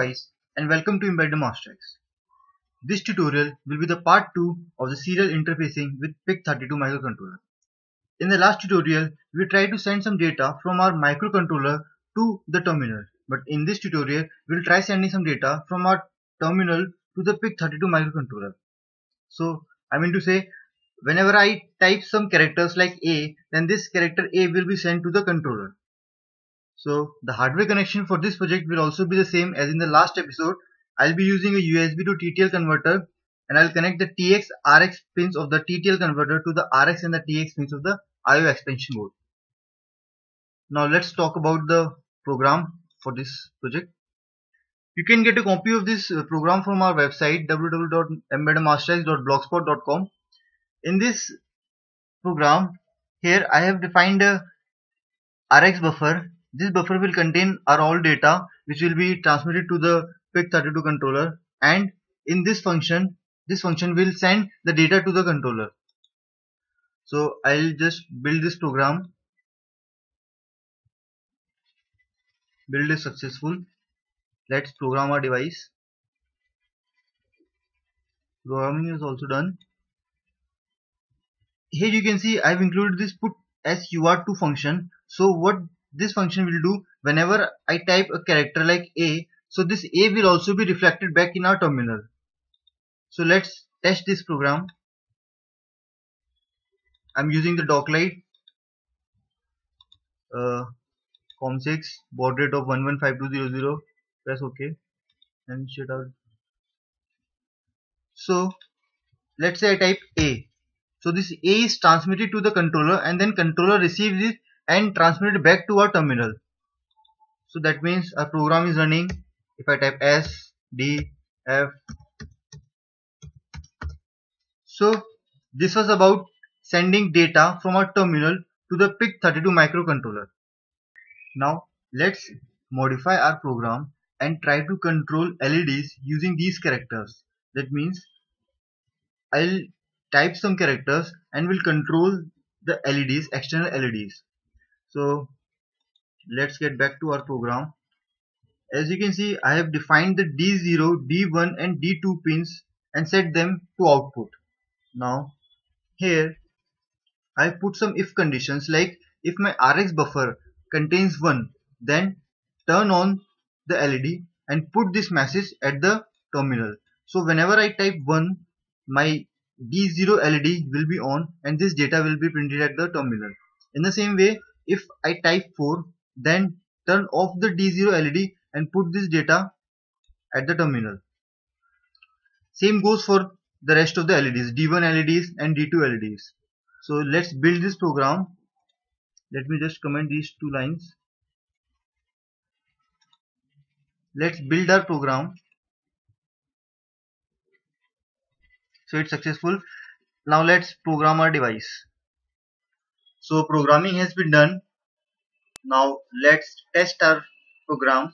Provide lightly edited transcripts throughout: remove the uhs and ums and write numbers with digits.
guys, and welcome to Embedded MastreX. This tutorial will be the part 2 of the serial interfacing with PIC32 microcontroller. In the last tutorial, we tried to send some data from our microcontroller to the terminal. But in this tutorial, we will try sending some data from our terminal to the PIC32 microcontroller. So, I mean to say, whenever I type some characters like A, then this character A will be sent to the controller. So the hardware connection for this project will also be the same as in the last episode. I'll be using a USB to TTL converter, and I'll connect the TX RX pins of the TTL converter to the RX and the TX pins of the IO expansion board. Now let's talk about the program for this project. You can get a copy of this program from our website www.embeddedmasterx.blogspot.com. In this program, here I have defined a RX buffer. This buffer will contain all data which will be transmitted to the PIC32 controller, and in this function will send the data to the controller. So I'll just build this program. Build is successful. Let's program our device. Programming is also done. Here you can see I've included this put as UART2 function. So what this function will do, whenever I type a character like A, so this A will also be reflected back in our terminal. So let's test this program. I'm using the Docklight COM6 baud rate of 115200. Press OK and shut out. So let's say I type A. So this A is transmitted to the controller, and then controller receives it and transmitted back to our terminal. So that means our program is running. If I type S, D, F. So this was about sending data from our terminal to the PIC32 microcontroller. Now let's modify our program and try to control LEDs using these characters. That means I'll type some characters and will control the LEDs, external LEDs. So let's get back to our program. As you can see, I have defined the D0, D1 and D2 pins and set them to output. Now here I put some if conditions, like if my RX buffer contains 1, then turn on the LED and put this message at the terminal. So whenever I type 1, my D0 LED will be on and this data will be printed at the terminal. In the same way, if I type 4, then turn off the D0 LED and put this data at the terminal. Same goes for the rest of the LEDs, D1 LEDs and D2 LEDs. So let's build this program. Let me just comment these two lines. Let's build our program. So it's successful. Now let's program our device. So programming has been done. Now let's test our program.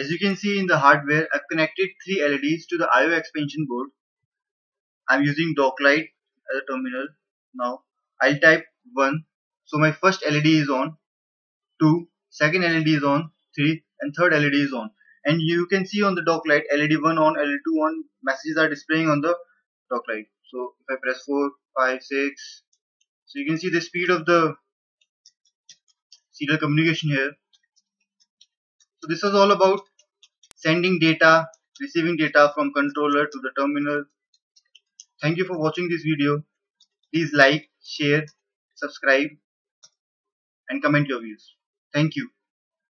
As you can see in the hardware, I've connected 3 LEDs to the IO expansion board. I'm using Docklight as a terminal. Now I'll type 1. So my first LED is on, 2, second LED is on, 3 and third LED is on. And you can see on the Docklight LED 1 on, LED 2 on, messages are displaying on the Docklight. So if I press 4, 5, 6, so you can see the speed of the serial communication here. So this was all about sending data, receiving data from controller to the terminal. Thank you for watching this video. Please like, share, subscribe and comment your views. Thank you.